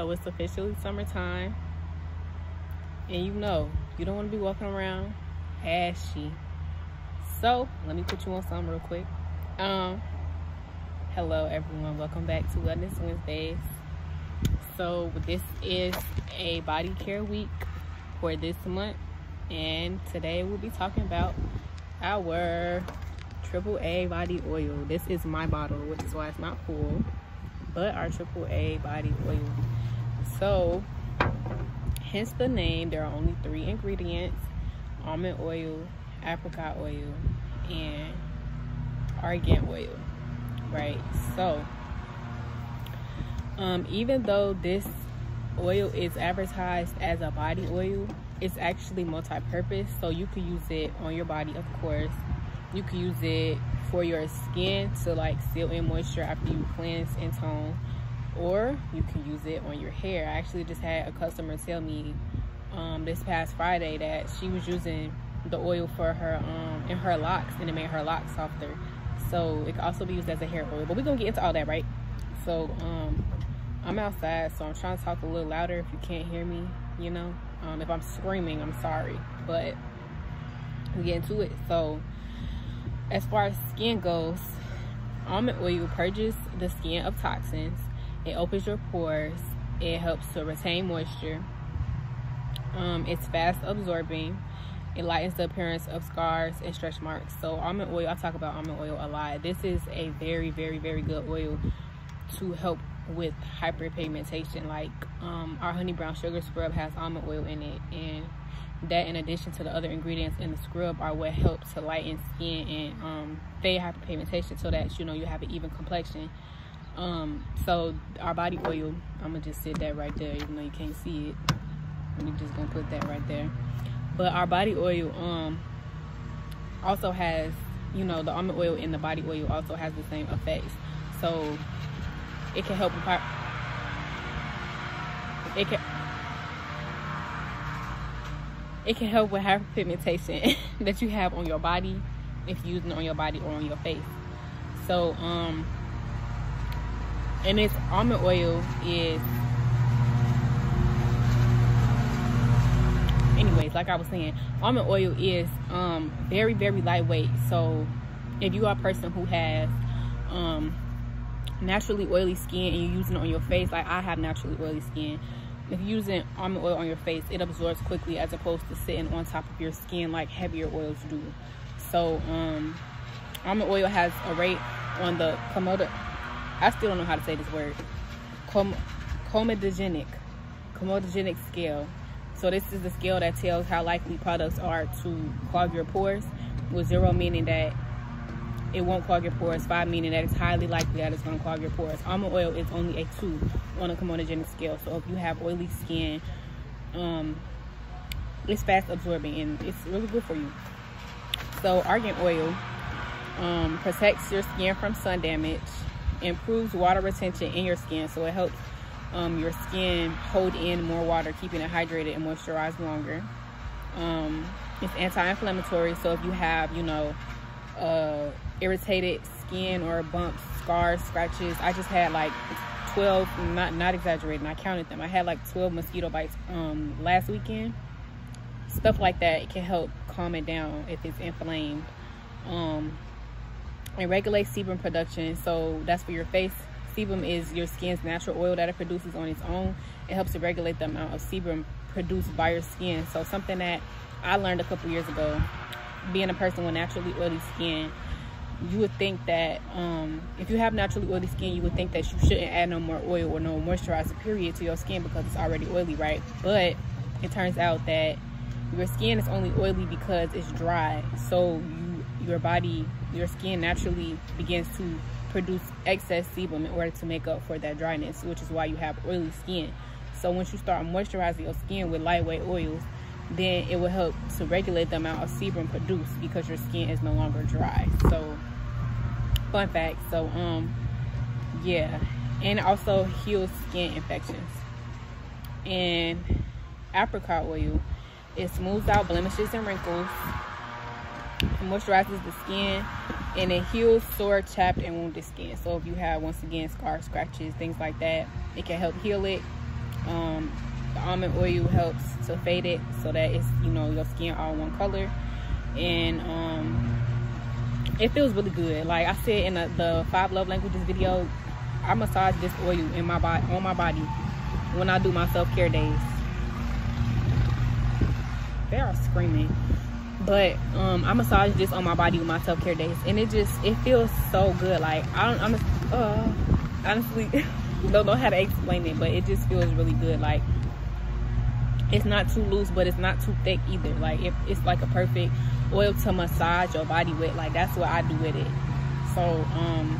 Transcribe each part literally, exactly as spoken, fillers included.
So it's officially summertime. And you know, you don't want to be walking around ashy. So let me put you on some real quick. Um, hello everyone, welcome back to Wellness Wednesdays. So this is a body care week for this month. And today we'll be talking about our Triple A Body Oil. This is my bottle, which is why it's not full, but our Triple A Body Oil. So hence the name, there are only three ingredients: almond oil, apricot oil, and argan oil, right? So um, even though this oil is advertised as a body oil, it's actually multi-purpose. So you could use it on your body, of course. You can use it for your skin to like seal in moisture after you cleanse and tone, or you can use it on your hair. I actually just had a customer tell me um, this past Friday that she was using the oil for her um, in her locks, and it made her locks softer. So it can also be used as a hair oil, but we're gonna get into all that, right? So um, I'm outside, so I'm trying to talk a little louder if you can't hear me, you know. Um, if I'm screaming, I'm sorry, but we get into it. So as far as skin goes, almond oil purges the skin of toxins. It opens your pores. It helps to retain moisture. Um, it's fast absorbing. It lightens the appearance of scars and stretch marks. So almond oil, I talk about almond oil a lot. This is a very, very, very good oil to help with hyperpigmentation. Like um, our Honey Brown Sugar Scrub has almond oil in it, and that in addition to the other ingredients in the scrub are what helps to lighten skin and um, fade hyperpigmentation, so that you know you have an even complexion. Um, so our body oil, I'm gonna just sit that right there, even though you can't see it. I'm just gonna put that right there. But our body oil um, also has, you know, the almond oil and the body oil also has the same effects. So it can help with it can it can help with hyperpigmentation that you have on your body if you're using it on your body or on your face. So um and this almond oil is, anyways, like I was saying, almond oil is um very, very lightweight. So if you are a person who has um naturally oily skin and you're using it on your face, like I have naturally oily skin, if you're using almond oil on your face, it absorbs quickly as opposed to sitting on top of your skin like heavier oils do. So um almond oil has a rate on the comedo I still don't know how to say this word Com comedogenic comedogenic scale. So this is the scale that tells how likely products are to clog your pores, with zero meaning that it won't clog your pores, five meaning that it's highly likely that it's going to clog your pores. Almond oil is only a two on a comedogenic scale. So if you have oily skin, um, it's fast absorbing and it's really good for you. So argan oil um, protects your skin from sun damage, improves water retention in your skin. So it helps um, your skin hold in more water, keeping it hydrated and moisturized longer. Um, it's anti-inflammatory. So if you have, you know, uh, irritated skin or bumps, scars, scratches. I just had like twelve, not not exaggerating, I counted them. I had like twelve mosquito bites um last weekend. Stuff like that, it can help calm it down if it's inflamed. Um it regulates sebum production. So that's for your face. Sebum is your skin's natural oil that it produces on its own. It helps to regulate the amount of sebum produced by your skin. So something that I learned a couple years ago, being a person with naturally oily skin, you would think that um, if you have naturally oily skin, you would think that you shouldn't add no more oil or no moisturizer period to your skin because it's already oily, right? But it turns out that your skin is only oily because it's dry. So you, your body, your skin naturally begins to produce excess sebum in order to make up for that dryness, which is why you have oily skin. So once you start moisturizing your skin with lightweight oils, then it will help to regulate the amount of sebum produced because your skin is no longer dry. So fun fact. So um yeah, and it also heals skin infections. And apricot oil, it smooths out blemishes and wrinkles. It moisturizes the skin, and it heals sore, chapped, and wounded skin. So if you have, once again, scars, scratches, things like that, it can help heal it. Um, the almond oil helps to fade it so that it's, you know, your skin all one color. And um, it feels really good. Like I said in the, the five love languages video, I massage this oil in my body, on my body, when I do my self-care days. They are screaming. But um, I massage this on my body with my self-care days, and it just, it feels so good. Like I don't, I'm a, uh, honestly don't know how to explain it, but it just feels really good. Like it's not too loose, but it's not too thick either. Like it, it's like a perfect oil to massage your body with. Like that's what I do with it. So um,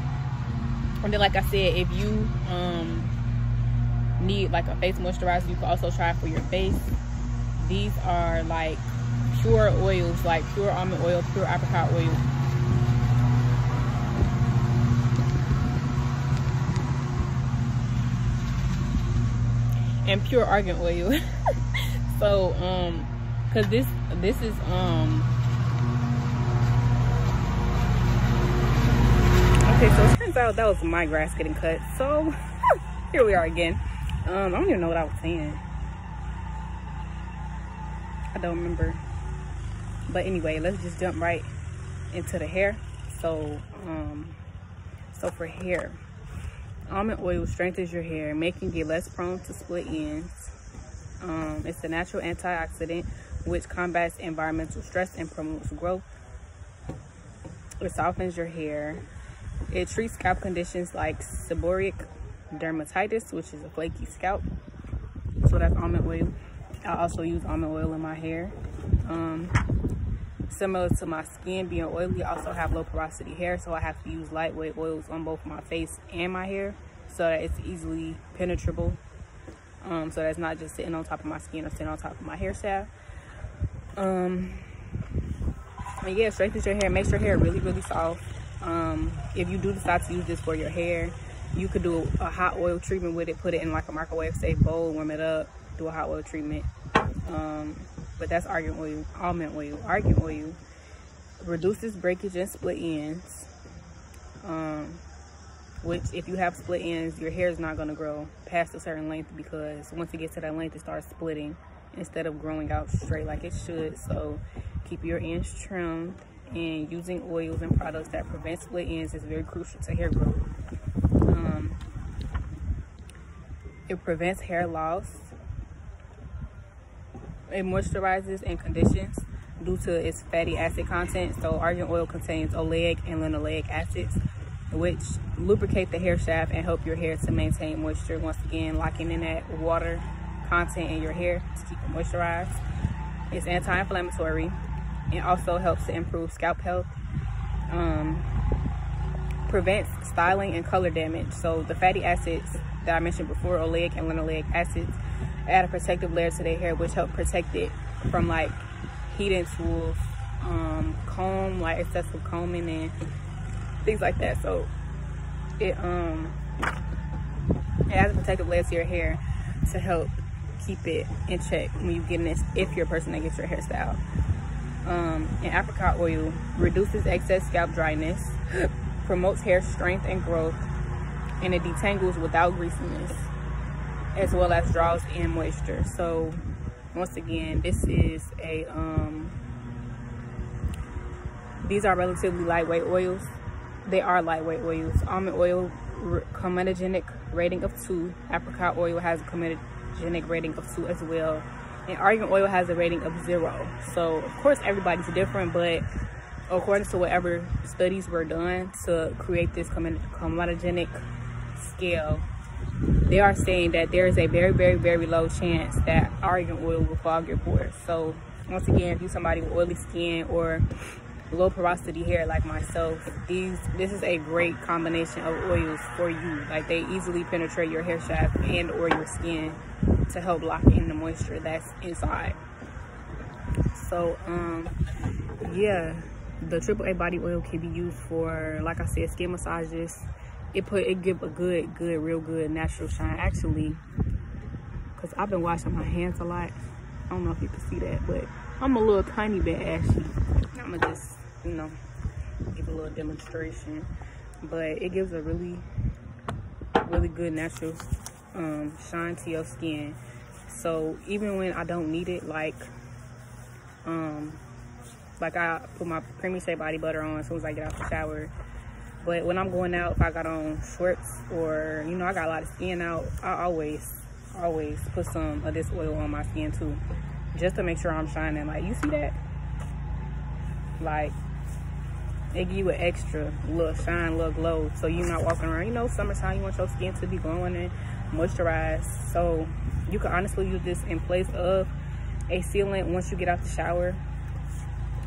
and then like I said, if you um need like a face moisturizer, you can also try it for your face. These are like pure oils, like pure almond oil, pure apricot oil. And pure argan oil. So, um, cause this, this is, um, okay, so it turns out that was my grass getting cut. So, here we are again. Um, I don't even know what I was saying. I don't remember, but anyway, let's just jump right into the hair. So um so for hair, almond oil strengthens your hair, making it less prone to split ends. Um it's a natural antioxidant which combats environmental stress and promotes growth. It softens your hair. It treats scalp conditions like seborrheic dermatitis, which is a flaky scalp. So that's almond oil. I also use almond oil in my hair. Um, similar to my skin being oily, I also have low porosity hair, so I have to use lightweight oils on both my face and my hair so that it's easily penetrable, um, so that's not just sitting on top of my skin or sitting on top of my hair salve. Um, and yeah, strengthens your hair, makes your hair really, really soft. Um, if you do decide to use this for your hair, you could do a hot oil treatment with it, put it in like a microwave safe bowl, warm it up, do a hot oil treatment. Um, but that's argan oil, almond oil. Argan oil reduces breakage and split ends, um, which if you have split ends, your hair is not going to grow past a certain length, because once it gets to that length, it starts splitting instead of growing out straight like it should. So keep your ends trimmed, and using oils and products that prevent split ends is very crucial to hair growth. Um, it prevents hair loss. It moisturizes and conditions due to its fatty acid content. So argan oil contains oleic and linoleic acids, which lubricate the hair shaft and help your hair to maintain moisture. Once again, locking in that water content in your hair to keep it moisturized. It's anti-inflammatory and also helps to improve scalp health. Um, prevents styling and color damage. So the fatty acids that I mentioned before, oleic and linoleic acids, add a protective layer to their hair, which help protect it from like heating tools, um, comb, like excessive combing and things like that. So it um it adds a protective layer to your hair to help keep it in check when you get this, if you're a person that gets your hair styled. Um, and apricot oil reduces excess scalp dryness, promotes hair strength and growth, and it detangles without greasiness, as well as draws in moisture. So once again, this is a um these are relatively lightweight oils. They are lightweight oils. Almond oil, comedogenic rating of two. Apricot oil has a comedogenic rating of two as well, and argan oil has a rating of zero. So of course everybody's different, but according to whatever studies were done to create this comedogenic scale, they are saying that there is a very, very, very low chance that argan oil will clog your pores. So once again, if you're somebody with oily skin or low porosity hair like myself, these this is a great combination of oils for you. Like they easily penetrate your hair shaft and or your skin to help lock in the moisture that's inside. So um yeah, the Triple A body oil can be used for, like I said, skin massages. It put it give a good, good, real good natural shine. Actually, because I've been washing my hands a lot. I don't know if you can see that, but I'm a little tiny bit ashy. I'm going to just, you know, give a little demonstration. But it gives a really, really good natural um, shine to your skin. So even when I don't need it, like um, like I put my Creamy Shea body butter on as soon as I get out the shower. But when I'm going out, if I got on shorts or, you know, I got a lot of skin out, I always, always put some of this oil on my skin too, just to make sure I'm shining. Like, you see that? Like, it give you an extra little shine, little glow, so you're not walking around. You know, summertime, you want your skin to be glowing and moisturized. So you can honestly use this in place of a sealant once you get out the shower.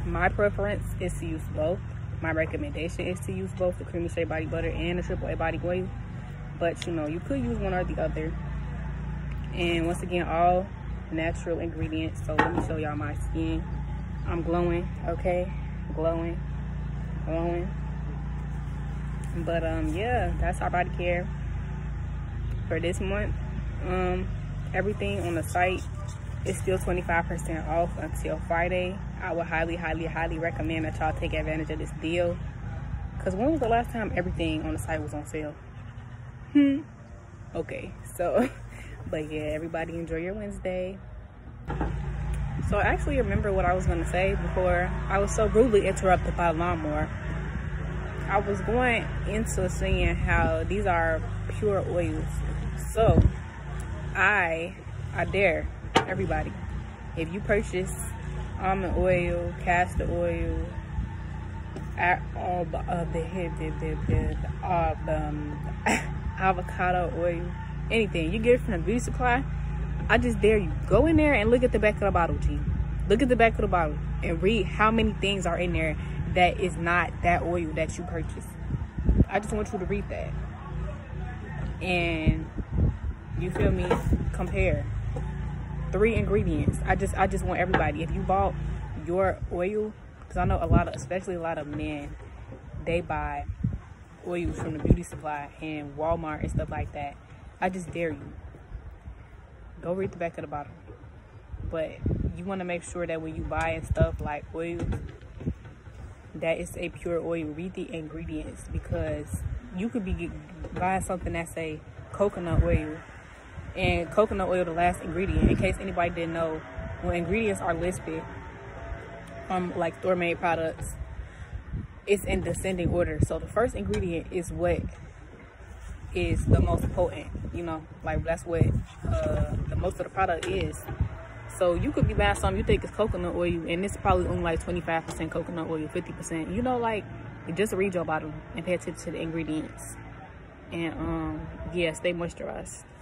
My preference is to use both. My recommendation is to use both the Creamy Shea body butter and the Triple A body oil, but you know, you could use one or the other. And once again, all natural ingredients. So let me show y'all my skin. I'm glowing, okay? Glowing, glowing. But um, yeah, that's our body care for this month. Um, everything on the site is still twenty-five percent off until Friday. I would highly, highly, highly recommend that y'all take advantage of this deal. Because when was the last time everything on the site was on sale? Hmm. Okay, so, but yeah, everybody enjoy your Wednesday. So I actually remember what I was going to say before I was so rudely interrupted by lawnmower. I was going into saying how these are pure oils. So, I, I dare everybody, if you purchase almond oil, castor oil, all the avocado oil, anything you get from the beauty supply, I just dare you, go in there and look at the back of the bottle. G, look at the back of the bottle and read how many things are in there that is not that oil that you purchased. I just want you to read that, and you feel me, compare three ingredients. I just I just want everybody, if you bought your oil, because I know a lot of, especially a lot of men, they buy oils from the beauty supply and Walmart and stuff like that. I just dare you, go read the back of the bottle. But you want to make sure that when you buy and stuff like oil, that it's a pure oil. Read the ingredients, because you could be buying something that's a coconut oil, and coconut oil the last ingredient. In case anybody didn't know, when ingredients are listed um like store made products, it's in descending order. So the first ingredient is what is the most potent, you know, like that's what uh the most of the product is. So you could be buying something you think is coconut oil, and it's probably only like twenty-five percent coconut oil, fifty percent, you know. Like, just read your bottle and pay attention to the ingredients. And um yeah, stay moisturized.